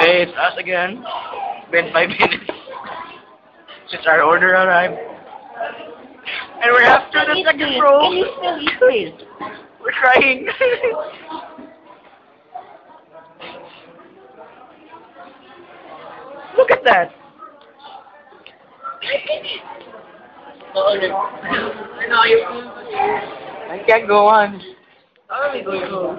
It's us again. It's been 5 minutes since our order arrived. And we're after the second row. We're crying. Look at that. I can't go on. How are we going home?